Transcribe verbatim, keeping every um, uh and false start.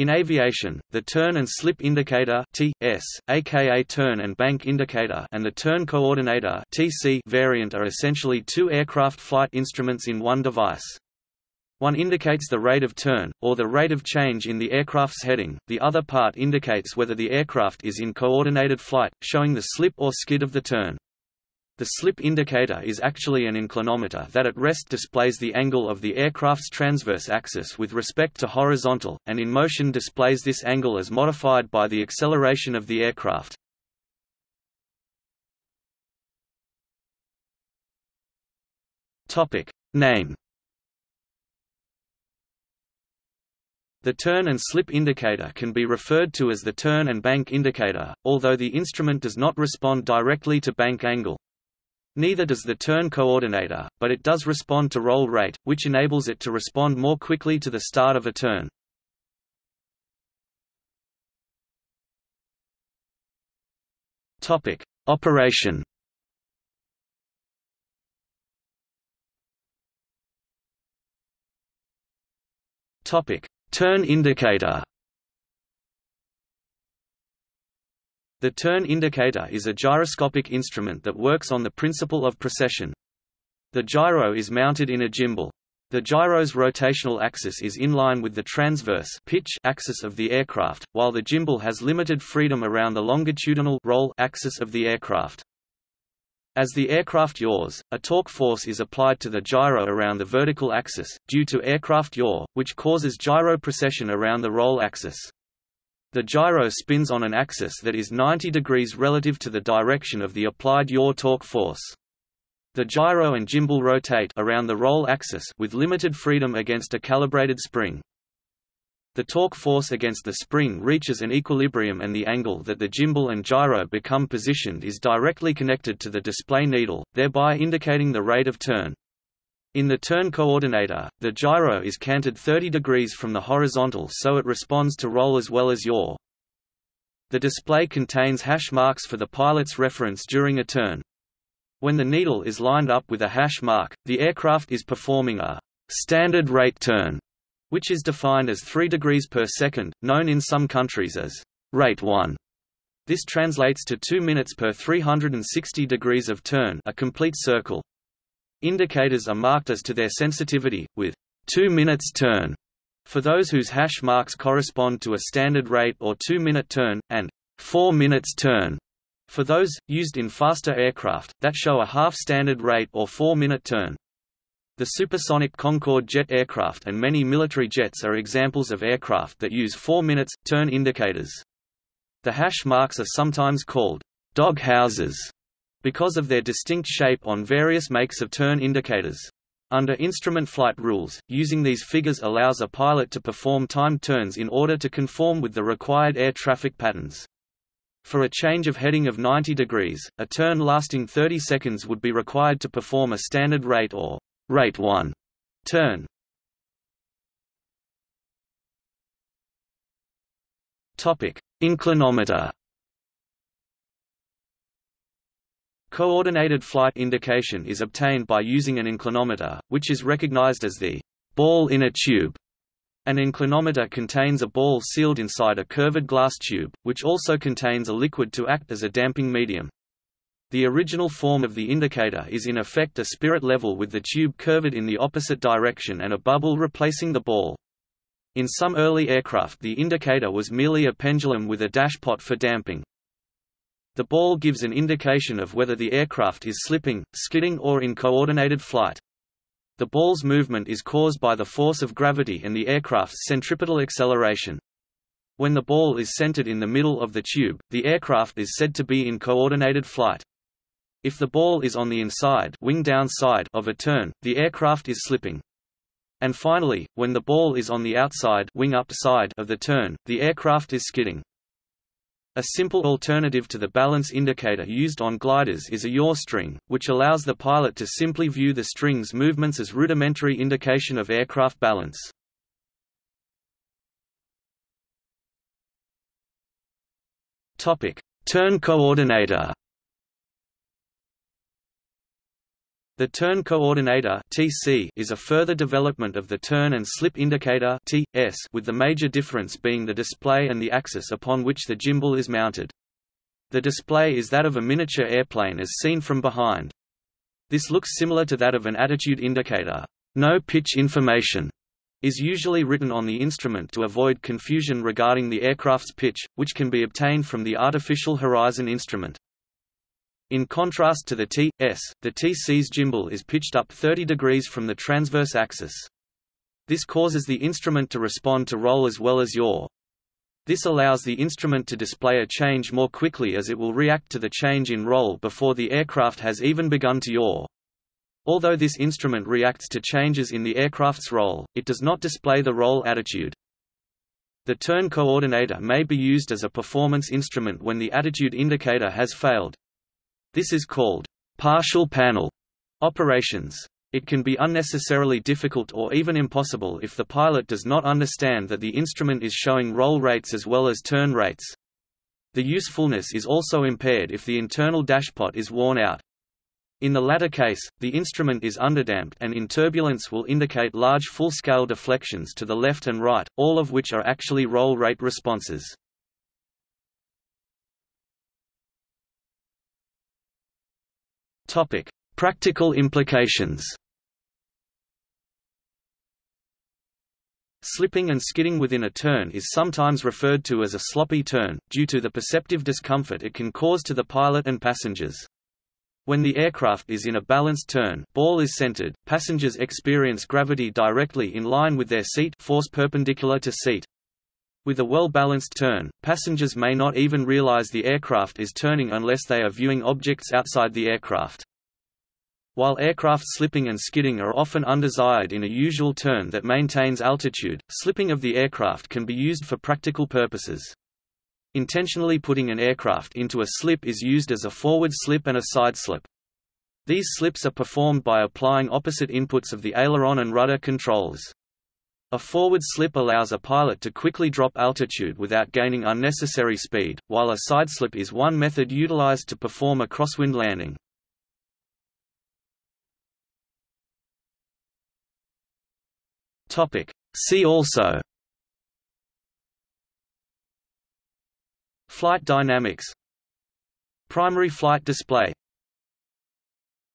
In aviation, the turn and slip indicator (T S), aka turn and bank indicator, and the turn coordinator (T C) variant are essentially two aircraft flight instruments in one device. One indicates the rate of turn, or the rate of change in the aircraft's heading, the other part indicates whether the aircraft is in coordinated flight, showing the slip or skid of the turn. The slip indicator is actually an inclinometer that at rest displays the angle of the aircraft's transverse axis with respect to horizontal, and in motion displays this angle as modified by the acceleration of the aircraft. Name. The turn and slip indicator can be referred to as the turn and bank indicator, although the instrument does not respond directly to bank angle. Neither does the turn coordinator, but it does respond to roll rate, which enables it to respond more quickly to the start of a turn. Topic: Operation. Topic: Turn indicator. The turn indicator is a gyroscopic instrument that works on the principle of precession. The gyro is mounted in a gimbal. The gyro's rotational axis is in line with the transverse pitch axis of the aircraft, while the gimbal has limited freedom around the longitudinal roll axis of the aircraft. As the aircraft yaws, a torque force is applied to the gyro around the vertical axis, due to aircraft yaw, which causes gyro precession around the roll axis. The gyro spins on an axis that is ninety degrees relative to the direction of the applied yaw torque force. The gyro and gimbal rotate around the roll axis with limited freedom against a calibrated spring. The torque force against the spring reaches an equilibrium, and the angle that the gimbal and gyro become positioned is directly connected to the display needle, thereby indicating the rate of turn. In the turn coordinator, the gyro is canted thirty degrees from the horizontal, so it responds to roll as well as yaw. The display contains hash marks for the pilot's reference during a turn. When the needle is lined up with a hash mark, the aircraft is performing a standard rate turn, which is defined as three degrees per second, known in some countries as rate one. This translates to two minutes per three hundred sixty degrees of turn, a complete circle. Indicators are marked as to their sensitivity, with two minutes turn for those whose hash marks correspond to a standard rate or two minute turn, and four minutes turn for those, used in faster aircraft, that show a half standard rate or four minute turn. The supersonic Concorde jet aircraft and many military jets are examples of aircraft that use four minutes turn indicators. The hash marks are sometimes called dog houses because of their distinct shape on various makes of turn indicators. Under instrument flight rules, using these figures allows a pilot to perform timed turns in order to conform with the required air traffic patterns. For a change of heading of ninety degrees, a turn lasting thirty seconds would be required to perform a standard rate or rate one turn. Topic: Inclinometer. Coordinated flight indication is obtained by using an inclinometer, which is recognized as the ball in a tube. An inclinometer contains a ball sealed inside a curved glass tube, which also contains a liquid to act as a damping medium. The original form of the indicator is in effect a spirit level with the tube curved in the opposite direction and a bubble replacing the ball. In some early aircraft, the indicator was merely a pendulum with a dashpot for damping. The ball gives an indication of whether the aircraft is slipping, skidding, or in coordinated flight. The ball's movement is caused by the force of gravity and the aircraft's centripetal acceleration. When the ball is centered in the middle of the tube, the aircraft is said to be in coordinated flight. If the ball is on the inside wing down side of a turn, the aircraft is slipping. And finally, when the ball is on the outside wing up side of the turn, the aircraft is skidding. A simple alternative to the balance indicator used on gliders is a yaw string, which allows the pilot to simply view the string's movements as rudimentary indication of aircraft balance. Topic: Turn coordinator. The turn coordinator (T C) is a further development of the turn and slip indicator (T S), with the major difference being the display and the axis upon which the gimbal is mounted. The display is that of a miniature airplane as seen from behind. This looks similar to that of an attitude indicator. No pitch information is usually written on the instrument to avoid confusion regarding the aircraft's pitch, which can be obtained from the artificial horizon instrument. In contrast to the T S, the T C's gimbal is pitched up thirty degrees from the transverse axis. This causes the instrument to respond to roll as well as yaw. This allows the instrument to display a change more quickly, as it will react to the change in roll before the aircraft has even begun to yaw. Although this instrument reacts to changes in the aircraft's roll, it does not display the roll attitude. The turn coordinator may be used as a performance instrument when the attitude indicator has failed. This is called partial panel operations. It can be unnecessarily difficult or even impossible if the pilot does not understand that the instrument is showing roll rates as well as turn rates. The usefulness is also impaired if the internal dashpot is worn out. In the latter case, the instrument is underdamped and in turbulence will indicate large full-scale deflections to the left and right, all of which are actually roll rate responses. Topic: Practical implications. Slipping and skidding within a turn is sometimes referred to as a sloppy turn, due to the perceptive discomfort it can cause to the pilot and passengers. When the aircraft is in a balanced turn, ball is centered, passengers experience gravity directly in line with their seat, force perpendicular to seat. With a well-balanced turn, passengers may not even realize the aircraft is turning unless they are viewing objects outside the aircraft. While aircraft slipping and skidding are often undesired in a usual turn that maintains altitude, slipping of the aircraft can be used for practical purposes. Intentionally putting an aircraft into a slip is used as a forward slip and a side slip. These slips are performed by applying opposite inputs of the aileron and rudder controls. A forward slip allows a pilot to quickly drop altitude without gaining unnecessary speed, while a side slip is one method utilized to perform a crosswind landing. Topic: See also Flight dynamics, Primary flight display,